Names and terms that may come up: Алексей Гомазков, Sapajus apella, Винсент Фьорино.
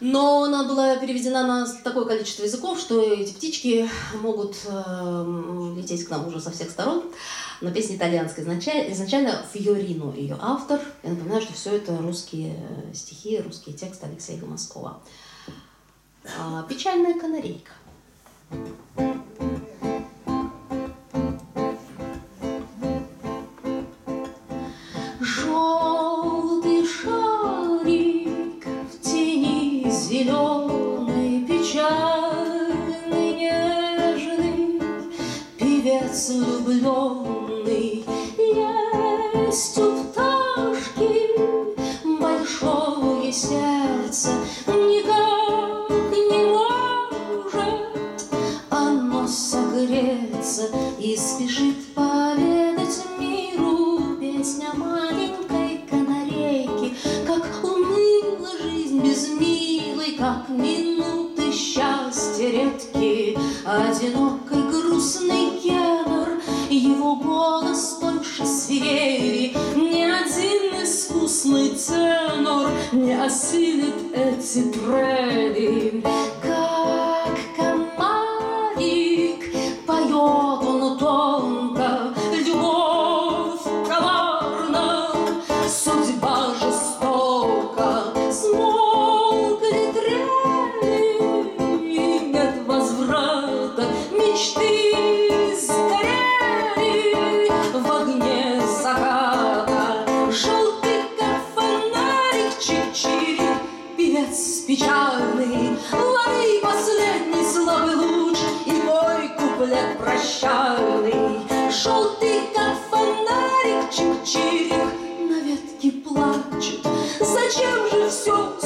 Но она была переведена на такое количество языков, что эти птички могут лететь к нам уже со всех сторон. Но песня итальянская. Изначально Фьорино ее автор. Я напоминаю, что все это русские стихи, русские тексты Алексея Гомазкова. «Печальная канарейка». Влюбленный есть у пташки большое сердце, никак не может оно согреться и спешит поведать миру песня маленькой канарейки, как уныла жизнь без милой, как минуты счастья редкие, одинокой грустный генор. Его голос тоньше свирели, ни один искусный тенор не осилит эти треды. Как комарик поет он тонко, любовь коварна, судьба жестока. Смолкли трели, и нет возврата мечты. Печальный, лови последний слабый луч и мой куплет прощальный. Шел ты, как фонарик, чик-чирик, на ветке плачет. Зачем же все